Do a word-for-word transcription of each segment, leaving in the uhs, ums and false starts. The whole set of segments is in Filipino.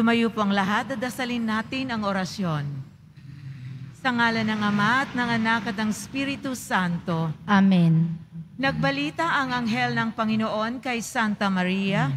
Tumayo po ang lahat at dasalin natin ang orasyon. Sa ngalan ng Ama at ng Anak at ng Espiritu Santo. Amen. Nagbalita ang anghel ng Panginoon kay Santa Maria.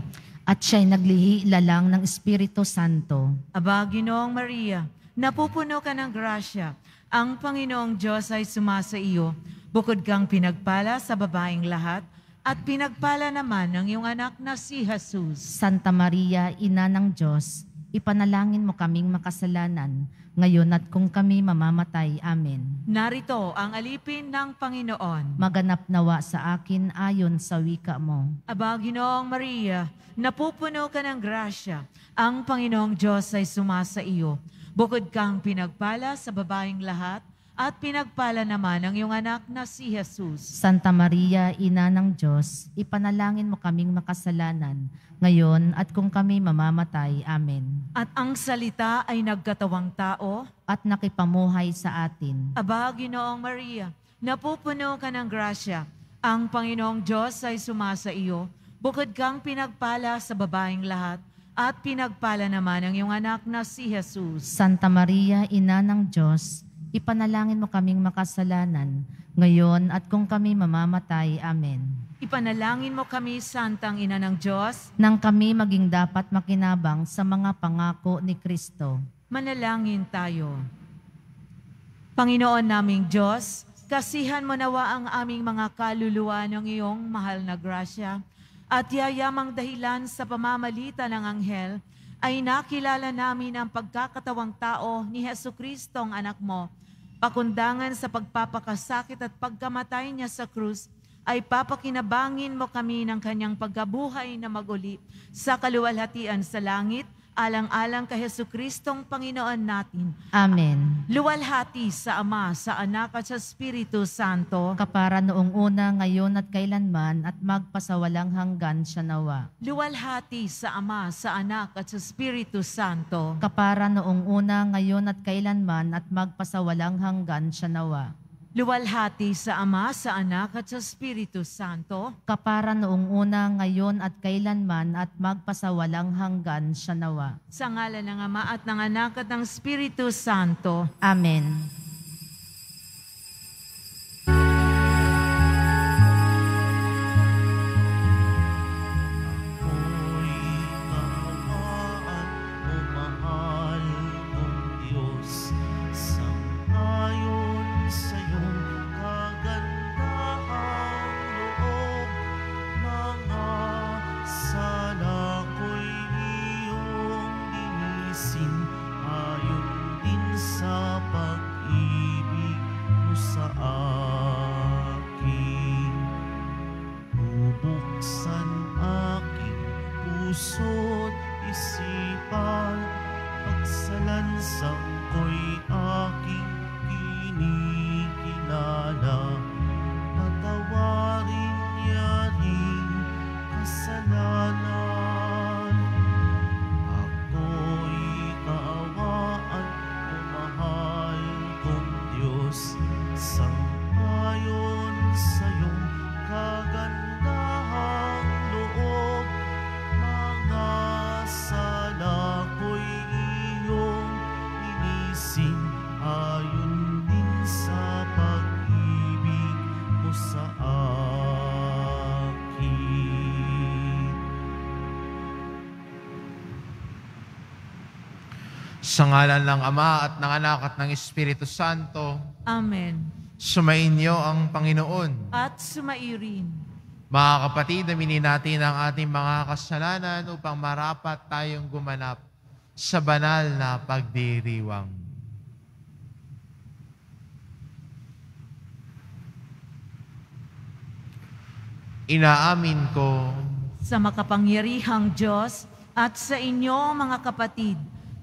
At siya'y naglihi lalang ng Espiritu Santo. Aba, Ginoong Maria, napupuno ka ng grasya. Ang Panginoong Diyos ay sumasa iyo. Bukod kang pinagpala sa babaeng lahat, at pinagpala naman ng iyong anak na si Jesus. Santa Maria, Ina ng Diyos, ipanalangin mo kaming makasalanan, ngayon at kung kami mamamatay. Amen. Narito ang alipin ng Panginoon. Maganap nawa sa akin ayon sa wika mo. Aba, Ginoong Maria, napupuno ka ng grasya. Ang Panginoong Diyos ay sumasa iyo. Bukod kang pinagpala sa babaeng lahat, at pinagpala naman ang iyong anak na si Jesus. Santa Maria, Ina ng Diyos, ipanalangin mo kaming makasalanan, ngayon at kung kami mamamatay. Amen. At ang salita ay nagkatawang tao at nakipamuhay sa atin. Aba, Ginoong Maria, napupuno ka ng grasya. Ang Panginoong Diyos ay sumasa iyo. Bukod kang pinagpala sa babaeng lahat, at pinagpala naman ang iyong anak na si Jesus. Santa Maria, Ina ng Diyos, ipanalangin mo kaming makasalanan, ngayon at kung kami mamamatay. Amen. Ipanalangin mo kami, Santang Ina ng Diyos, nang kami maging dapat makinabang sa mga pangako ni Kristo. Manalangin tayo. Panginoon naming Diyos, kasihan mo nawa ang aming mga kaluluwa ng iyong mahal na grasya, at yayamang dahilan sa pamamalitan ng anghel, ay nakilala namin ang pagkakatawang tao ni Jesucristo ang anak mo. Pakundangan sa pagpapakasakit at pagkamatay niya sa krus, ay papakinabangin mo kami ng kanyang pagkabuhay na maguli sa kaluwalhatian sa langit, alang-alang kay Jesucristo ang Panginoon natin. Amen. Luwalhati sa Ama, sa Anak at sa Espiritu Santo. Kapara noong una, ngayon at kailanman, at magpasawalang hanggan siya nawa. Luwalhati sa Ama, sa Anak at sa Espiritu Santo. Kapara noong una, ngayon at kailanman, at magpasawalang hanggan siya nawa. Luwalhati sa Ama, sa Anak at sa Espiritu Santo. Kapara noong una, ngayon at kailanman, at magpasawalang hanggan siya nawa. Sa ngalan ng Ama at ng Anak at ng Espiritu Santo. Amen. Sa ngalan ng Ama at ng Anak at ng Espiritu Santo. Amen. Sumainyo ang Panginoon. At sumairin. Mga kapatid, aminin natin ang ating mga kasalanan upang marapat tayong gumanap sa banal na pagdiriwang. Inaamin ko sa makapangyarihang Diyos at sa inyo, mga kapatid,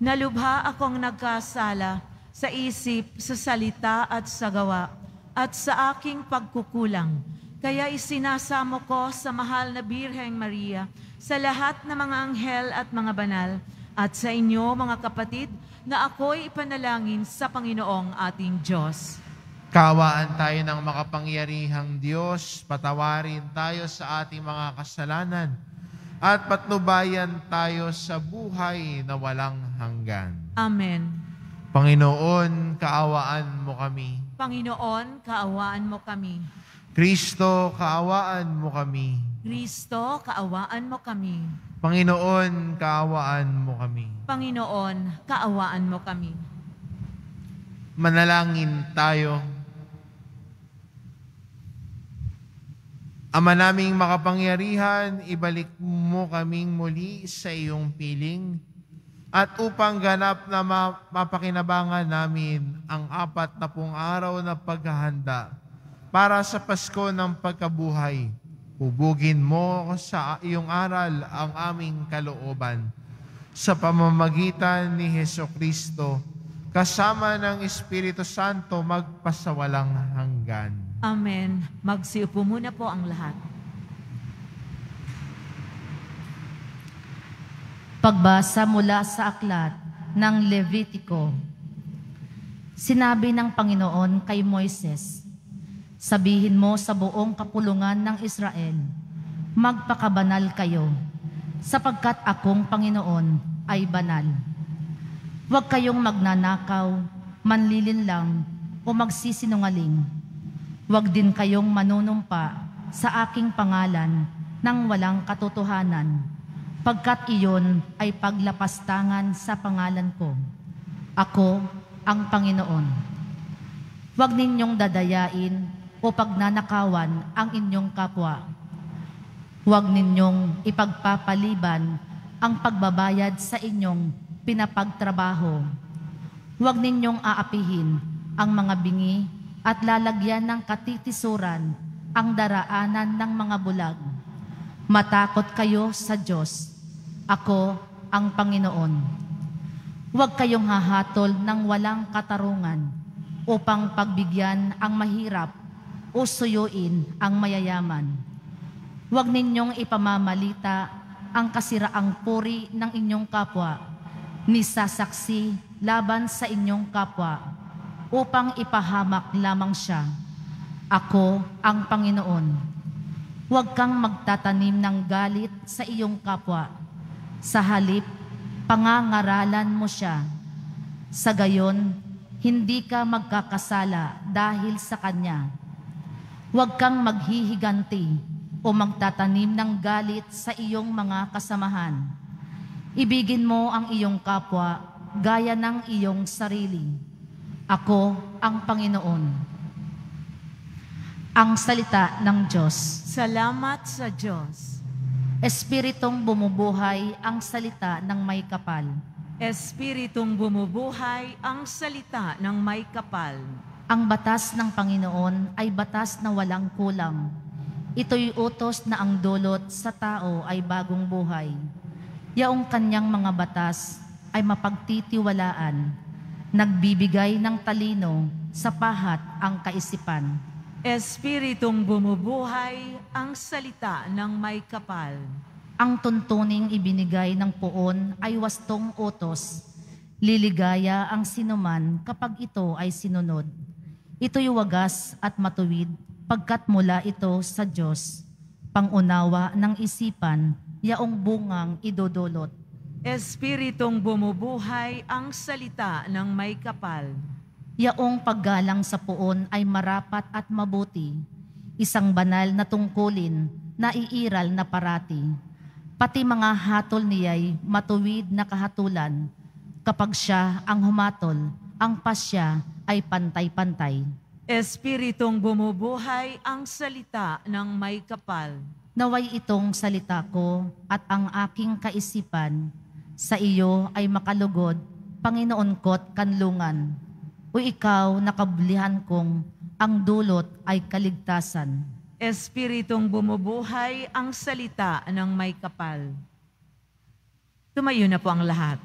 nalubha akong nagkasala sa isip, sa salita at sa gawa, at sa aking pagkukulang. Kaya isinasamo ko sa mahal na Birheng Maria, sa lahat ng mga anghel at mga banal, at sa inyo, mga kapatid, na ako'y ipanalangin sa Panginoong ating Diyos. Kaawaan tayo ng makapangyarihang Diyos, patawarin tayo sa ating mga kasalanan, at patnubayan tayo sa buhay na walang hanggan. Amen. Panginoon, kaawaan mo kami. Panginoon, kaawaan mo kami. Kristo, kaawaan mo kami. Kristo, kaawaan mo kami. Panginoon, kaawaan mo kami. Panginoon, kaawaan mo kami. Manalangin tayo. Ama naming makapangyarihan, ibalik mo kaming muli sa iyong piling at upang ganap na mapakinabangan namin ang apat na pung araw na paghahanda para sa Pasko ng Pagkabuhay. Hubugin mo sa iyong aral ang aming kalooban sa pamamagitan ni Hesukristo kasama ng Espiritu Santo magpasawalang hanggan. Amen. Magsiupo muna po ang lahat. Pagbasa mula sa aklat ng Levitiko. Sinabi ng Panginoon kay Moises, sabihin mo sa buong kapulungan ng Israel, magpakabanal kayo, sapagkat akong Panginoon ay banal. Huwag kayong magnanakaw, manlilinlang o magsisinungaling. Huwag din kayong manunumpa sa aking pangalan ng walang katotohanan, pagkat iyon ay paglapastangan sa pangalan ko. Ako ang Panginoon. Huwag ninyong dadayain o pagnanakawan ang inyong kapwa. Huwag ninyong ipagpapaliban ang pagbabayad sa inyong pinapagtrabaho. Huwag ninyong aapihin ang mga bingi at lalagyan ng katitisuran ang daraanan ng mga bulag. Matakot kayo sa Diyos. Ako ang Panginoon. Huwag kayong hahatol ng walang katarungan upang pagbigyan ang mahirap o suyuin ang mayayaman. Huwag ninyong ipamamalita ang kasiraang puri ng inyong kapwa, ni sasaksi laban sa inyong kapwa, upang ipahamak lamang siya. Ako ang Panginoon. Huwag kang magtatanim ng galit sa iyong kapwa. Sa halip, pangangaralan mo siya. Sa gayon, hindi ka magkakasala dahil sa kanya. Huwag kang maghihiganti o magtatanim ng galit sa iyong mga kasamahan. Ibigin mo ang iyong kapwa gaya ng iyong sarili. Ako ang Panginoon. Ang salita ng Diyos. Salamat sa Diyos. Espiritong bumubuhay ang salita ng may kapal. Espiritong bumubuhay ang salita ng may kapal. Ang batas ng Panginoon ay batas na walang kulang. Ito'y utos na ang dulot sa tao ay bagong buhay. Yaong kanyang mga batas ay mapagtitiwalaan. Nagbibigay ng talino sa pahat ang kaisipan. Espiritong bumubuhay ang salita ng may kapal. Ang tuntuning ibinigay ng poon ay wastong utos. Liligaya ang sinuman kapag ito ay sinunod. Ito'y wagas at matuwid pagkat mula ito sa Diyos. Pangunawa ng isipan, yaong bungang idodulot. Espiritong bumubuhay ang salita ng may kapal. Yaong paggalang sa poon ay marapat at mabuti, isang banal na tungkulin na iiral na parati. Pati mga hatol niya'y matuwid na kahatulan, kapag siya ang humatol, ang pasya ay pantay-pantay. Espiritong bumubuhay ang salita ng may kapal. Naway itong salita ko at ang aking kaisipan, sa iyo ay makalugod, Panginoon ko't kanlungan. O ikaw, nakabulihan kong ang dulot ay kaligtasan. Espiritong bumubuhay ang salita ng may kapal. Tumayo na po ang lahat.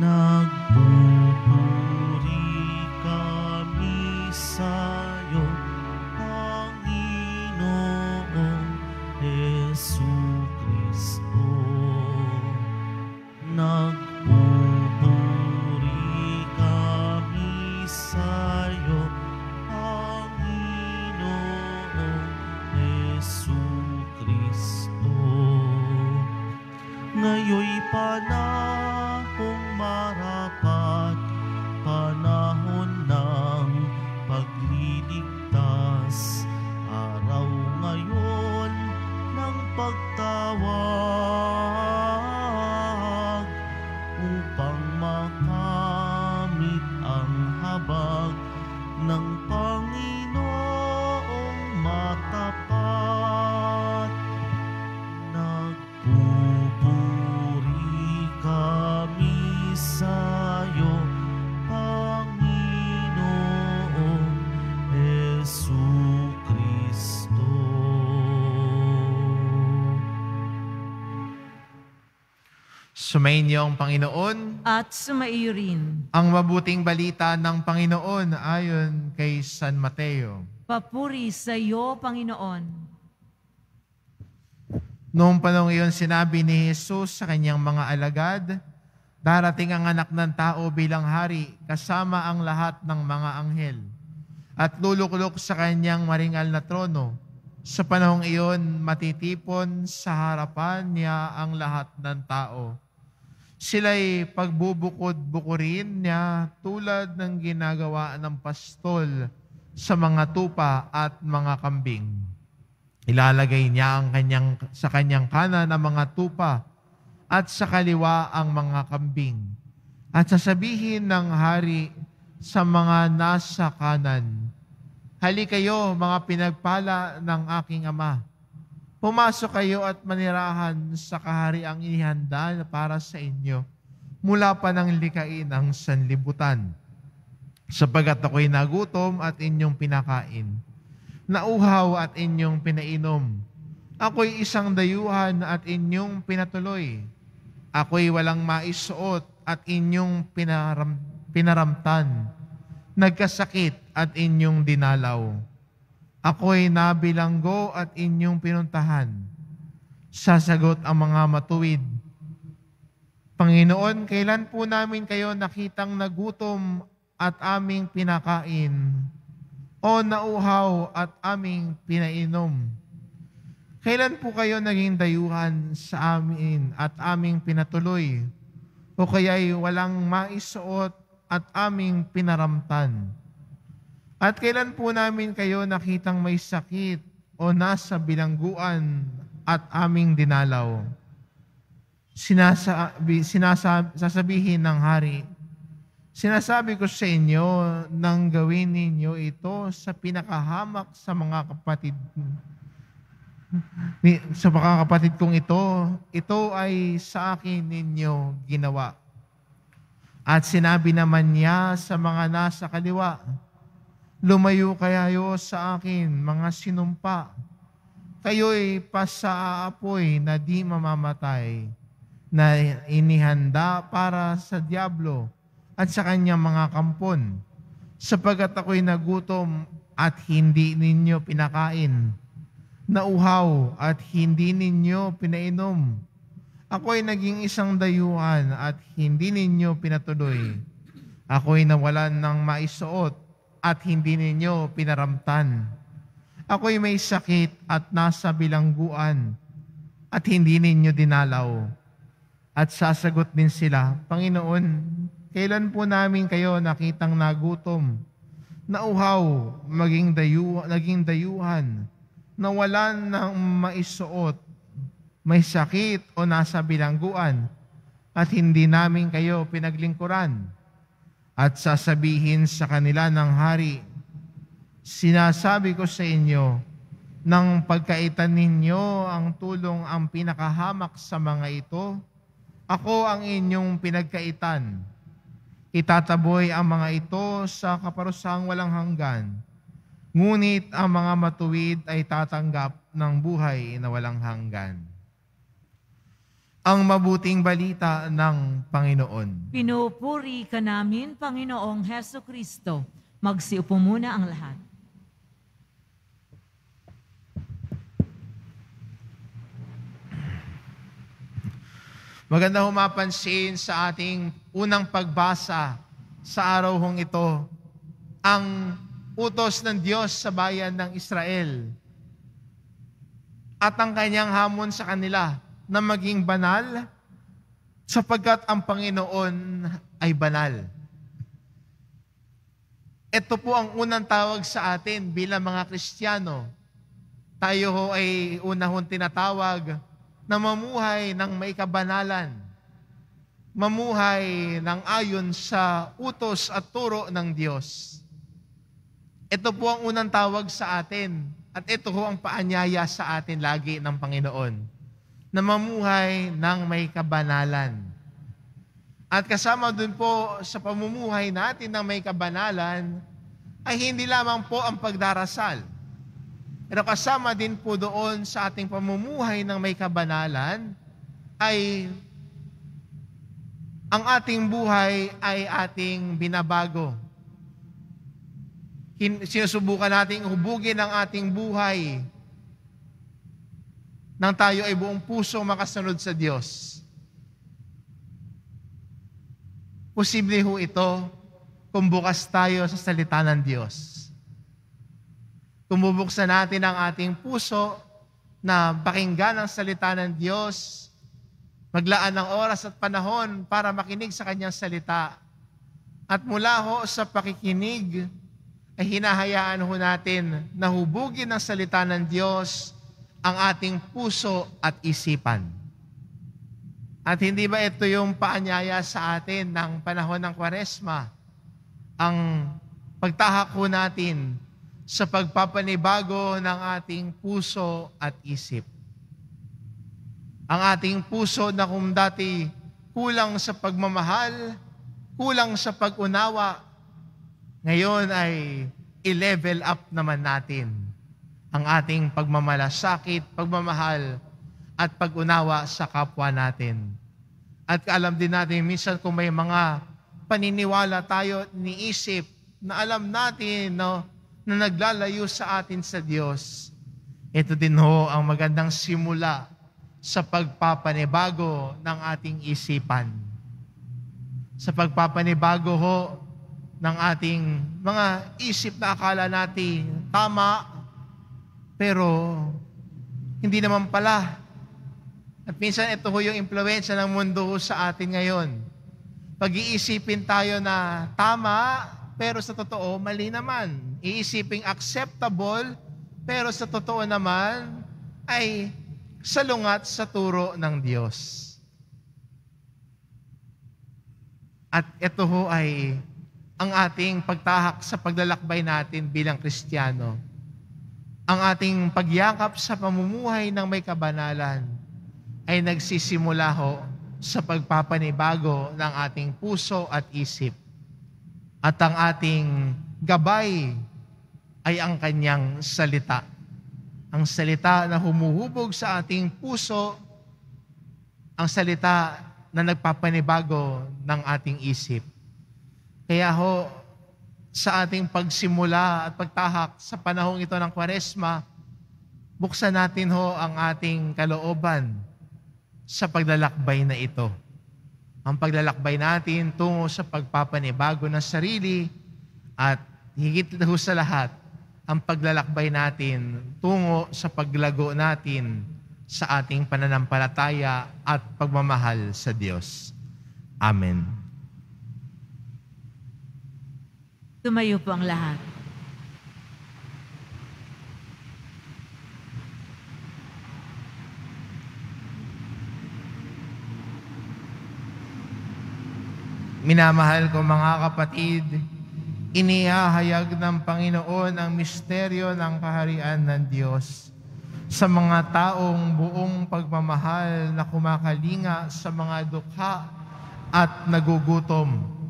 Nagpupuri kami sa Jesucristo, nagpupuri kami sa'yo. Ngayo'y panahong marapat, panahon ng pagliligtas, araw ngayon ng pagtawag upang makamit ang habag ng Panginoong matapat. Nagpupuri kami sa iyo, Panginoong Hesus Kristo. Sumayin niyo ang Panginoon at sumaiyo rin. Ang mabuting balita ng Panginoon ayon kay San Mateo. Papuri sa iyo, Panginoon. Noong panahong iyon, sinabi ni Jesus sa kanyang mga alagad, darating ang anak ng tao bilang hari kasama ang lahat ng mga anghel at luluklok sa kanyang maringal na trono. Sa panahong iyon, matitipon sa harapan niya ang lahat ng tao. Sila'y pagbubukod-bukurin niya tulad ng ginagawa ng pastol sa mga tupa at mga kambing. Ilalagay niya ang kanyang, sa kanyang kanan ang mga tupa at sa kaliwa ang mga kambing. At sasabihin ng hari sa mga nasa kanan, "Hali kayo, mga pinagpala ng aking ama. Pumasok kayo at manirahan sa kahariang inihanda para sa inyo mula pa ng likain ang sanlibutan. Sapagat ako'y nagutom at inyong pinakain, nauhaw at inyong pinainom. Ako'y isang dayuhan at inyong pinatuloy. Ako'y walang maisuot at inyong pinaram, pinaramtan. Nagkasakit at inyong dinalaw. Ako'y nabilanggo at inyong pinuntahan." Sasagot ang mga matuwid, "Panginoon, kailan po namin kayo nakitang nagutom at aming pinakain, o nauhaw at aming pinainom? Kailan po kayo naging dayuhan sa amin at aming pinatuloy, o kaya'y walang maisuot at aming pinaramtan? At kailan po namin kayo nakitang may sakit o nasa bilangguan at aming dinalaw?" Sinasabi, sinasab, sasabihin ng hari, "Sinasabi ko sa inyo nang gawin ninyo ito sa pinakahamak sa mga kapatid, sa mga kapatid kong ito, ito ay sa akin ninyo ginawa." At sinabi naman niya sa mga nasa kaliwa, "Lumayo kayo sa akin, mga sinumpa. Kayo'y pasaapoy na di mamamatay, na inihanda para sa Diablo at sa kanyang mga kampon. Sapagat ako'y nagutom at hindi ninyo pinakain, nauhaw at hindi ninyo pinainom. Ako'y naging isang dayuhan at hindi ninyo pinatuloy. Ako'y nawalan ng maisuot at hindi ninyo pinaramtan. Ako'y may sakit at nasa bilangguan at hindi ninyo dinalaw." At sasagot din sila, "Panginoon, kailan po namin kayo nakitang nagutom, nauhaw, maging dayu, naging dayuhan, nawalan ng maisuot, may sakit o nasa bilangguan, at hindi namin kayo pinaglingkuran?" At sasabihin sa kanila ng hari, "Sinasabi ko sa inyo, nang pagkaitan ninyo ang tulong ang pinakahamak sa mga ito, ako ang inyong pinagkaitan. Itataboy ang mga ito sa kaparusahang walang hanggan, ngunit ang mga matuwid ay tatanggap ng buhay na walang hanggan." Ang mabuting balita ng Panginoon. Pinupuri ka namin, Panginoong Hesus Kristo. Magsiupo muna ang lahat. Maganda humapansin sa ating unang pagbasa sa araw hong ito, ang utos ng Diyos sa bayan ng Israel at ang kanyang hamon sa kanila na maging banal sapagkat ang Panginoon ay banal. Ito po ang unang tawag sa atin bilang mga Kristiyano. Tayo ho ay unahon tinatawag na mamuhay ng maikabanalan, mamuhay ng ayon sa utos at turo ng Diyos. Ito po ang unang tawag sa atin at ito ho ang paanyaya sa atin lagi ng Panginoon na mamuhay ng maikabanalan. At kasama dun po sa pamumuhay natin ng may kabanalan ay hindi lamang po ang pagdarasal. Pero kasama din po doon sa ating pamumuhay ng may kabanalan ay ang ating buhay ay ating binabago. Sinusubukan nating hubugin ang ating buhay nang tayo ay buong puso makasunod sa Diyos. Posible ho ito kung bukas tayo sa salita ng Diyos. Kung bubuksan natin ang ating puso na pakinggan ang salita ng Diyos, maglaan ng oras at panahon para makinig sa Kanyang salita. At mula ho sa pakikinig ay hinahayaan ho natin na hubugin ng salita ng Diyos ang ating puso at isipan. At hindi ba ito yung paanyaya sa atin ng panahon ng Kwaresma? Ang pagtahak ho natin sa pagpapanibago ng ating puso at isip. Ang ating puso na kung dati kulang sa pagmamahal, kulang sa pag-unawa, ngayon ay i-level up naman natin ang ating pagmamalasakit, pagmamahal, at pag-unawa sa kapwa natin. At alam din natin, minsan kung may mga paniniwala tayo at niisip na alam natin no, na naglalayo sa atin sa Diyos, ito din ho ang magandang simula sa pagpapanibago ng ating isipan. Sa pagpapanibago ho ng ating mga isip na akala natin tama, pero hindi naman pala. At minsan ito ho yung impluwensya ng mundo sa atin ngayon. Pag-iisipin tayo na tama, pero sa totoo, mali naman. Iisipin acceptable, pero sa totoo naman ay salungat sa turo ng Diyos. At ito ho ay ang ating pagtahak sa paglalakbay natin bilang Kristiyano. Ang ating pagyakap sa pamumuhay ng may kabanalan ay nagsisimula ho sa pagpapanibago ng ating puso at isip. At ang ating gabay ay ang kanyang salita. Ang salita na humuhubog sa ating puso, ang salita na nagpapanibago ng ating isip. Kaya ho, sa ating pagsimula at pagtahak sa panahong ito ng Kwaresma, buksan natin ho ang ating kalooban sa paglalakbay na ito. Ang paglalakbay natin tungo sa pagpapanibago ng sarili at higit na sa lahat, ang paglalakbay natin tungo sa paglago natin sa ating pananampalataya at pagmamahal sa Diyos. Amen. Tumayo po ang lahat. Minamahal ko mga kapatid, inihahayag ng Panginoon ang misteryo ng kaharian ng Diyos sa mga taong buong pagmamahal na kumakalinga sa mga dukha at nagugutom.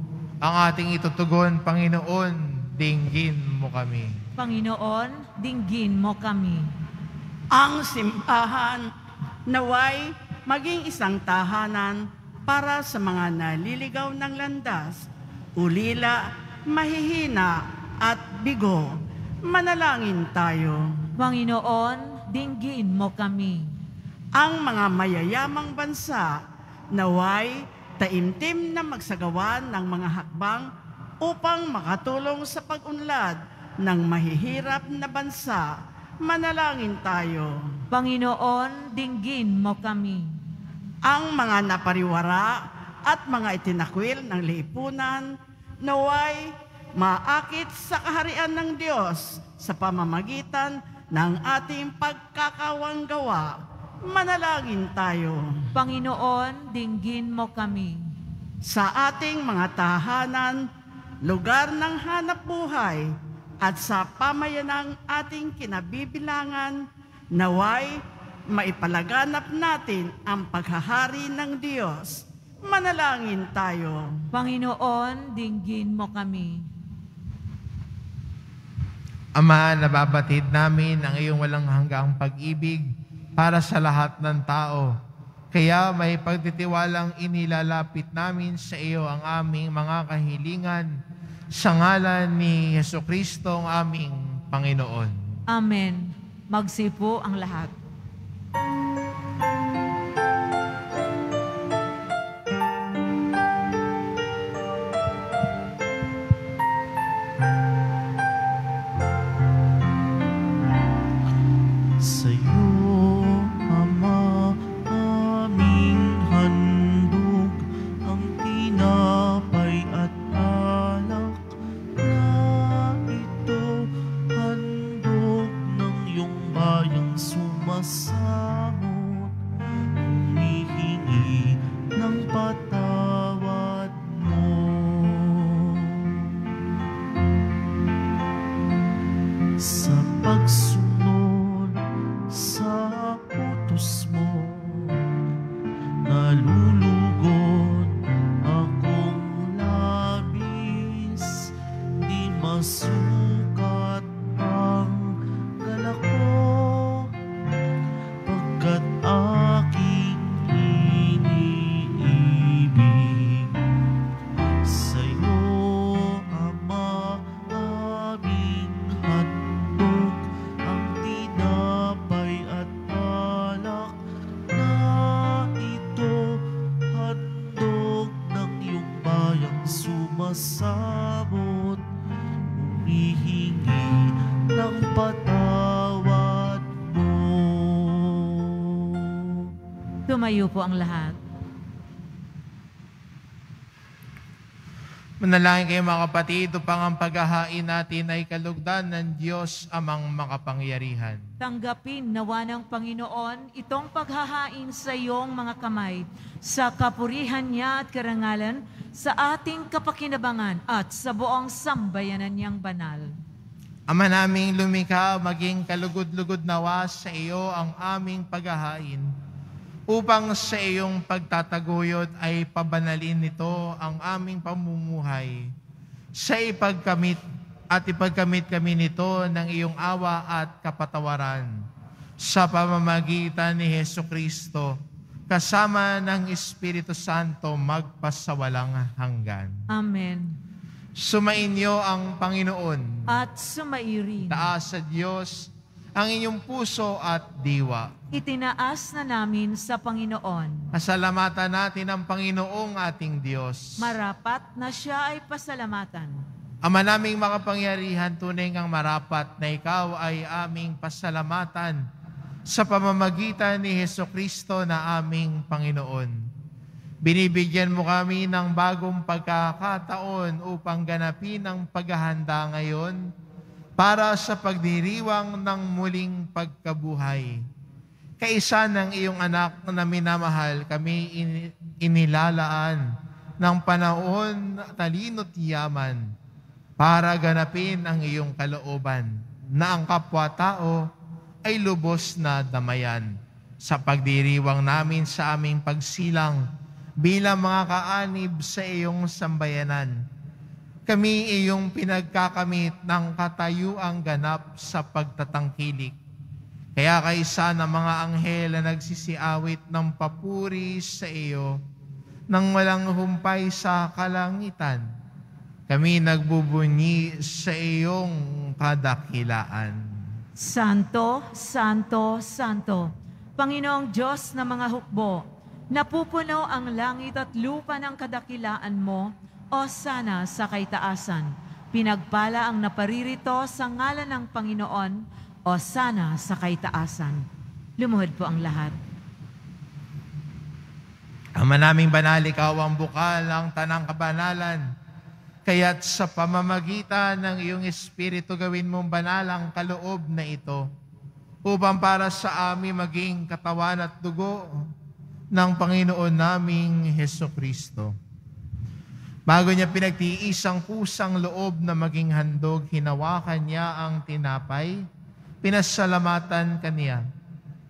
Ang ating itutugon, Panginoon, dinggin mo kami. Panginoon, dinggin mo kami. Ang simbahan naway maging isang tahanan para sa mga naliligaw ng landas, ulila, mahihina at bigo. Manalangin tayo. Panginoon, dinggin mo kami. Ang mga mayayamang bansa, naway taimtim na magsagawan ng mga hakbang upang makatulong sa pag-unlad ng mahihirap na bansa. Manalangin tayo. Panginoon, dinggin mo kami. ang mga napariwara at mga itinakwil ng lipunan naway maakit sa kaharian ng Diyos sa pamamagitan ng ating pagkakawanggawa. Manalangin tayo. Panginoon, dinggin mo kami. Sa ating mga tahanan, lugar ng hanap buhay, at sa pamayanang ating kinabibilangan, naway maipalaganap natin ang paghahari ng Diyos. Manalangin tayo. Panginoon, dinggin mo kami. Ama, nababatid namin ang iyong walang hanggang pag-ibig para sa lahat ng tao. Kaya may pagtitiwalang inilalapit namin sa iyo ang aming mga kahilingan sa ngalan ni Jesucristo ang aming Panginoon. Amen. Magsipo ang lahat. Tumayo po ang lahat. Manalangin kayo mga kapatid, upang ang paghahain natin ay kalugdan ng Diyos amang makapangyarihan. Tanggapin nawa ng Panginoon itong paghahain sa iyong mga kamay sa kapurihan niya at karangalan sa ating kapakinabangan at sa buong sambayanan niyang banal. Ama naming lumikha, maging kalugod-lugod nawa sa iyo ang aming paghahain, upang sa iyong pagtataguyod ay pabanalin nito ang aming pamumuhay. Sa ipagkamit at ipagkamit kami nito ng iyong awa at kapatawaran. Sa pamamagitan ni Hesu Kristo, kasama ng Espiritu Santo magpasawalang hanggan. Amen. Sumainyo ang Panginoon. At sumairin. Taas sa Diyos ang inyong puso at diwa. Itinaas na namin sa Panginoon. Pasalamatan natin ang Panginoong ating Diyos. Marapat na siya ay pasalamatan. Ama naming makapangyarihan, tunay ngang marapat na ikaw ay aming pasalamatan sa pamamagitan ni Jesucristo na aming Panginoon. Binibigyan mo kami ng bagong pagkakataon upang ganapin ang paghahanda ngayon para sa pagdiriwang ng muling pagkabuhay. Kaisa ng iyong anak na minamahal, kami inilalaan ng panahon, talino't yaman para ganapin ang iyong kalooban na ang kapwa-tao ay lubos na damayan sa pagdiriwang namin sa aming pagsilang bilang mga kaanib sa iyong sambayanan. Kami iyong pinagkakamit ng katayuang ganap sa pagtatangkilik. Kaya kaysa ng mga anghel na nagsisiawit ng papuri sa iyo nang walang humpay sa kalangitan, kami nagbubunyi sa iyong kadakilaan. Santo, Santo, Santo, Panginoong Diyos na mga hukbo, napupuno ang langit at lupa ng kadakilaan mo, o sana sa kaitaasan. Pinagpala ang naparirito sa ngalan ng Panginoon, o sana sa kaitaasan. Lumuhod po ang lahat. Ama naming banal, ikaw ang bukal, ang tanang kabanalan. Kaya't sa pamamagitan ng iyong Espiritu, gawin mong banal ang kaloob na ito upang para sa amin maging katawan at dugo ng Panginoon naming Hesukristo. Bago niya pinagtiis ang kusang loob na maging handog, hinawakan niya ang tinapay, pinasalamatan kaniya.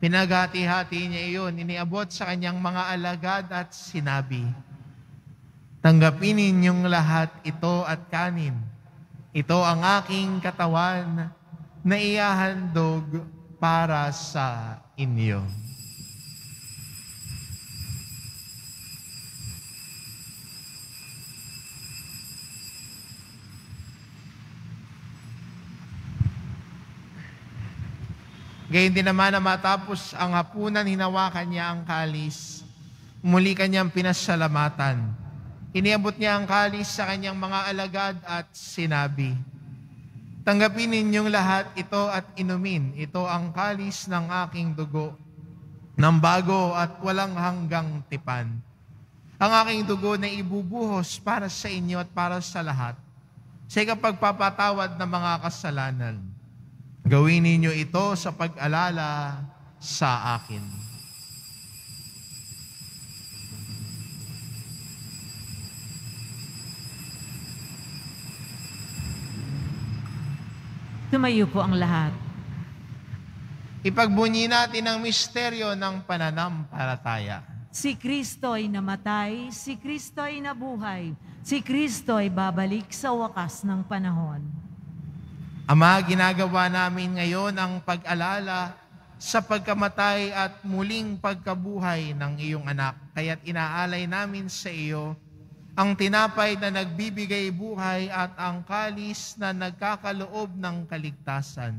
Pinagati-hati niya iyon, iniabot sa kanyang mga alagad at sinabi, "Tanggapin ninyong lahat ito at kanin. Ito ang aking katawan na ihahandog para sa inyo." Gayon din naman na matapos ang hapunan, hinawakan niya ang kalis. Muli kanyang pinasalamatan. Iniabot niya ang kalis sa kanyang mga alagad at sinabi, "Tanggapin ninyong lahat ito at inumin. Ito ang kalis ng aking dugo, ng bago at walang hanggang tipan. Ang aking dugo na ibubuhos para sa inyo at para sa lahat, sa ikapagpapatawad ng mga kasalanan. Gawin ninyo ito sa pag-alala sa akin." Tumayo po ang lahat. Ipagbunyi natin ang misteryo ng pananampalataya. Si Kristo ay namatay, si Kristo ay nabuhay, si Kristo ay babalik sa wakas ng panahon. Ama, ginagawa namin ngayon ang pag-alala sa pagkamatay at muling pagkabuhay ng iyong anak. Kaya't inaalay namin sa iyo ang tinapay na nagbibigay buhay at ang kalis na nagkakaloob ng kaligtasan.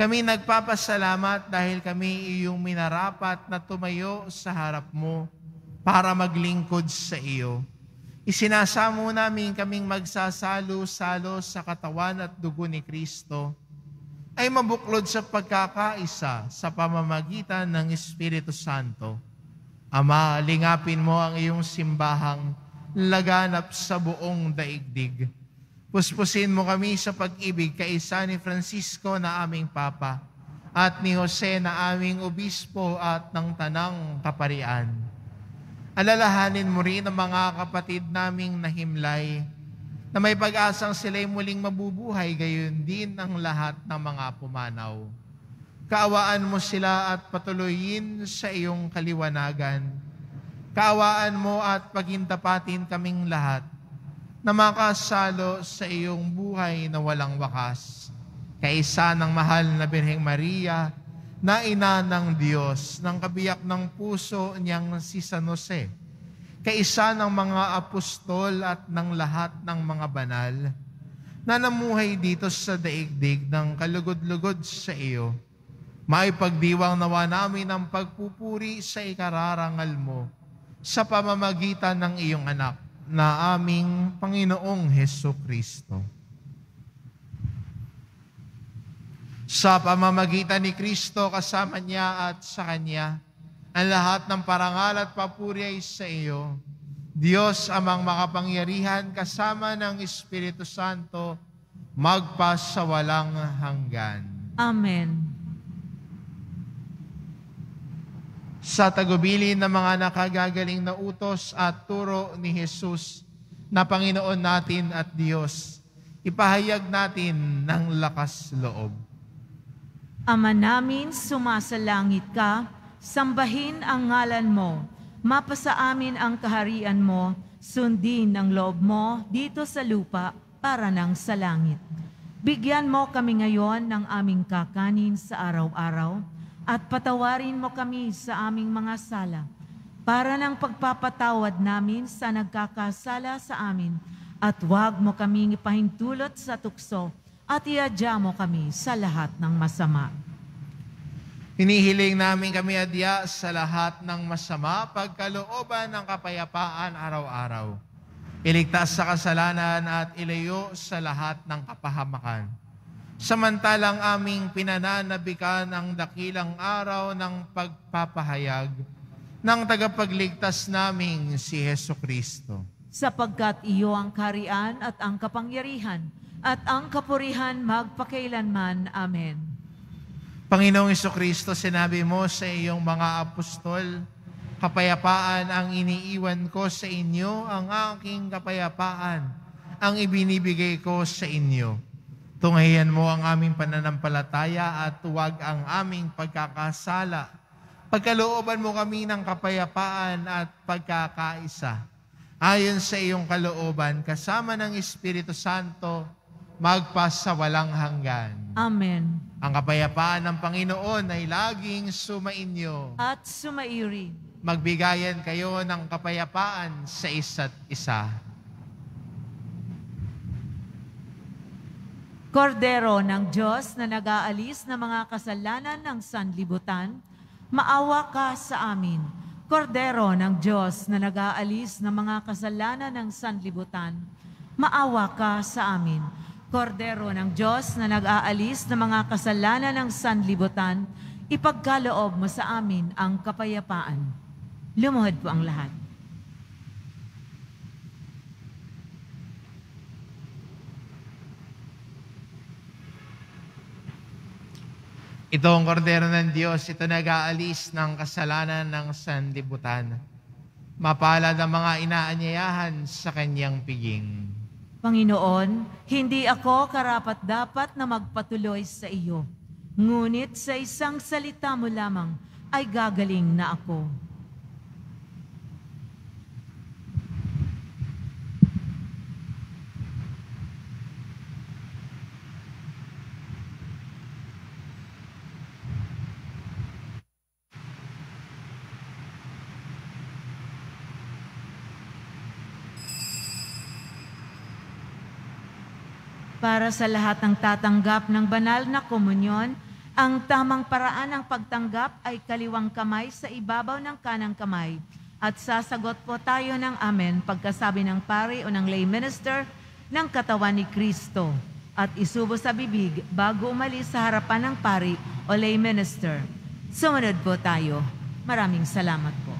Kami nagpapasalamat dahil kami iyong minarapat na tumayo sa harap mo para maglingkod sa iyo. Isinasamo namin kaming magsasalo-salo sa katawan at dugo ni Kristo ay mabuklod sa pagkakaisa sa pamamagitan ng Espiritu Santo. Ama, lingapin mo ang iyong simbahang laganap sa buong daigdig. Puspusin mo kami sa pag-ibig kaisa ni Francisco na aming Papa at ni Jose na aming Obispo at ng Tanang Kaparian. Alalahanin mo rin ang mga kapatid naming nahimlay na may pag-asang sila'y muling mabubuhay, gayon din ang lahat ng mga pumanaw. Kaawaan mo sila at patuloyin sa iyong kaliwanagan. Kaawaan mo at pagintapatin kaming lahat na makasalo sa iyong buhay na walang wakas. Kaisa ng mahal na Birheng Maria, na ina ng Diyos, ng kabiyak ng puso niyang si San Jose, kaisa ng mga apostol at ng lahat ng mga banal, na namuhay dito sa daigdig ng kalugod-lugod sa iyo, maipagdiwang nawa namin ang pagpupuri sa ikararangal mo sa pamamagitan ng iyong anak na aming Panginoong Hesukristo. Sa pamamagitan ni Kristo, kasama niya at sa Kanya, ang lahat ng parangal at papuri ay sa iyo, Diyos amang makapangyarihan kasama ng Espiritu Santo, magpa sa walang hanggan. Amen. Sa tagubilin ng mga nakagagaling na utos at turo ni Jesus na Panginoon natin at Diyos, ipahayag natin ng lakas loob. Ama namin, sumasalangit ka, sambahin ang ngalan mo, mapasa amin ang kaharian mo, sundin ang loob mo dito sa lupa para nang sa langit. Bigyan mo kami ngayon ng aming kakanin sa araw-araw at patawarin mo kami sa aming mga sala para nang pagpapatawad namin sa nagkakasala sa amin at huwag mo kaming ipahintulot sa tukso at iadya mo kami sa lahat ng masama. Hinihiling namin kami adya sa lahat ng masama, pagkalooban ng kapayapaan araw-araw. Iligtas sa kasalanan at ilayo sa lahat ng kapahamakan. Samantalang aming pinananabikan ang dakilang araw ng pagpapahayag ng tagapagligtas naming si Jesucristo. Sapagkat iyo ang kaharian at ang kapangyarihan at ang kapurihan magpakailanman. Amen. Panginoong Jesucristo, sinabi mo sa iyong mga apostol, kapayapaan ang iniiwan ko sa inyo, ang aking kapayapaan ang ibinibigay ko sa inyo. Tunghayan mo ang aming pananampalataya at huwag ang aming pagkakasala. Pagkalooban mo kami ng kapayapaan at pagkakaisa. Ayon sa iyong kalooban, kasama ng Espiritu Santo, magpasawalang hanggan. Amen. Ang kapayapaan ng Panginoon ay laging sumainyo. At sumairi. Magbigayan kayo ng kapayapaan sa isa't isa. Kordero ng Diyos na nag-aalis ng mga kasalanan ng sanlibutan, maawa ka sa amin. Kordero ng Diyos na nag-aalis ng mga kasalanan ng sanlibutan, maawa ka sa amin. Kordero ng Diyos na nag-aalis ng mga kasalanan ng sanlibutan, ipagkaloob mo sa amin ang kapayapaan. Lumuhod po ang lahat. Ito ang kordero ng Diyos, ito nag-aalis ng kasalanan ng sanlibutan. Mapalad ang mga inaanyayahan sa kanyang piging. Panginoon, hindi ako karapat-dapat na magpatuloy sa iyo. Ngunit sa isang salita mo lamang ay gagaling na ako. Para sa lahat ng tatanggap ng banal na komunyon, ang tamang paraan ng pagtanggap ay kaliwang kamay sa ibabaw ng kanang kamay. At sasagot po tayo ng amen pagkasabi ng pari o ng lay minister ng katawan ni Kristo. At isubo sa bibig bago umalis sa harapan ng pari o lay minister. Sumunod po tayo. Maraming salamat po.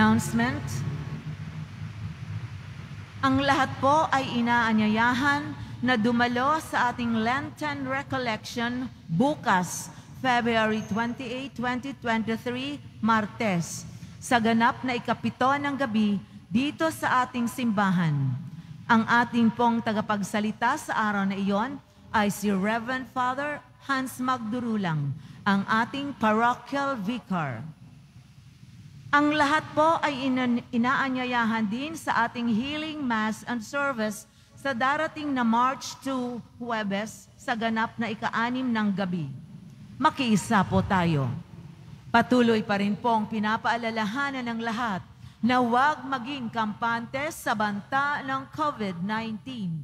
Announcement. Ang lahat po ay inaanyayahan na dumalo sa ating Lenten Recollection bukas, February twenty-eighth, twenty twenty-three, Martes, sa ganap na ikapito ng gabi dito sa ating simbahan. Ang ating pong tagapagsalita sa araw na iyon ay si Reverend Father Hans Magdurulang, ang ating parochial vicar. Ang lahat po ay inaanyayahan din sa ating healing mass and service sa darating na March second, Huwebes, sa ganap na ika-anim ng gabi. Makiisa po tayo. Patuloy pa rin pong pinapaalalahanan ng lahat na huwag maging kampante sa banta ng COVID nineteen.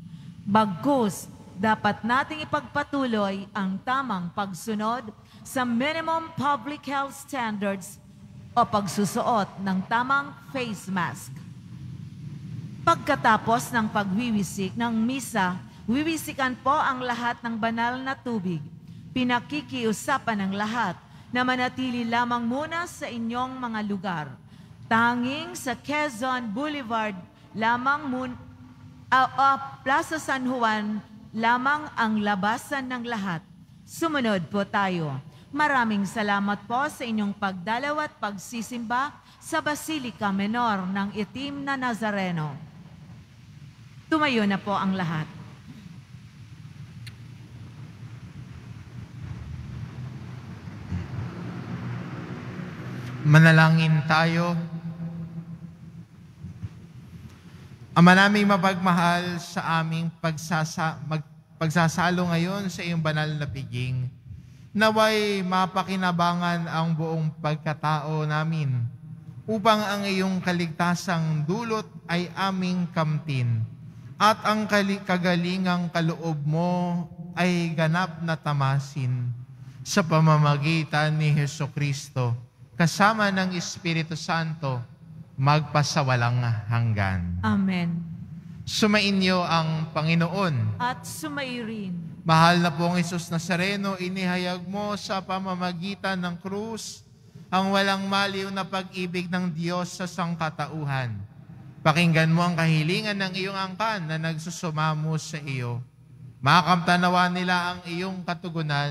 Bagkus, dapat nating ipagpatuloy ang tamang pagsunod sa minimum public health standards o pagsusuot ng tamang face mask. Pagkatapos ng pagwiwisik ng misa, wiwisikan po ang lahat ng banal na tubig. Pinakikiusapan ng lahat na manatili lamang muna sa inyong mga lugar. Tanging sa Quezon Boulevard lamang muna, uh, uh, Plaza San Juan lamang ang labasan ng lahat. Sumunod po tayo. Maraming salamat po sa inyong pagdalaw at pagsisimba sa Basilica Menor ng Itim na Nazareno. Tumayo na po ang lahat. Manalangin tayo. Ama naming mapagmahal, sa aming pagsasa mag pagsasalo ngayon sa iyong banal na piging, naway mapakinabangan ang buong pagkatao namin upang ang iyong kaligtasang dulot ay aming kamtin at ang kagalingang kaloob mo ay ganap na tamasin sa pamamagitan ni Hesukristo kasama ng Espiritu Santo magpasawalang hanggan. Amen. Sumainyo ang Panginoon at sumairin. Mahal na pong Jesus Nazareno, inihayag mo sa pamamagitan ng krus ang walang maliw na pag-ibig ng Diyos sa sangkatauhan. Pakinggan mo ang kahilingan ng iyong angkan na nagsusumamo sa iyo. Makamtanawa nila ang iyong katugunan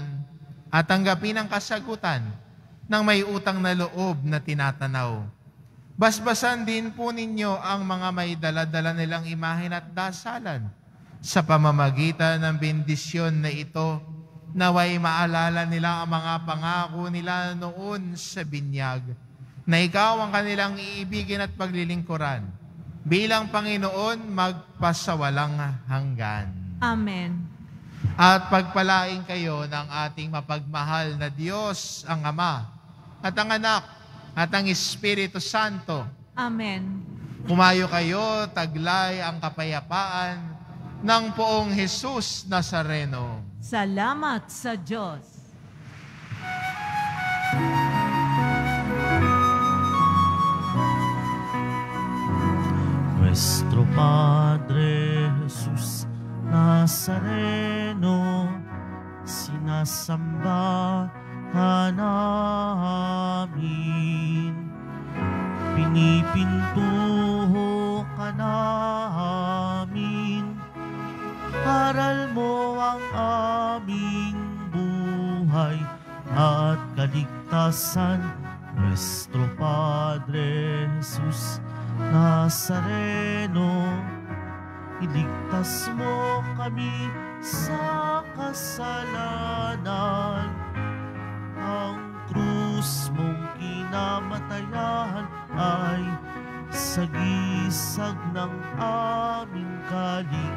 at tanggapin ang kasagutan ng may utang na loob na tinatanaw. Basbasan din po ninyo ang mga may daladala nilang imahin at dasalan. Sa pamamagitan ng bendisyon na ito, naway maalala nila ang mga pangako nila noon sa binyag, na ikaw ang kanilang iibigin at paglilingkuran. Bilang Panginoon, magpasawalang hanggan. Amen. At pagpalain kayo ng ating mapagmahal na Diyos, ang Ama, at ang Anak, at ang Espiritu Santo. Amen. Kumayo kayo, taglay ang kapayapaan ng poong Jesus Nazareno. Salamat sa Diyos. Nuestro Padre Jesus Nazareno, sinasamba ka namin. Pinipintuho ka namin. Aral mo ang aming buhay at kaligtasan, Nuestro Padre Jesus Nazareno. Iligtas mo kami sa kasalanan, ang krus mong kinamatayan ay sagisag ng aming kaligtasan.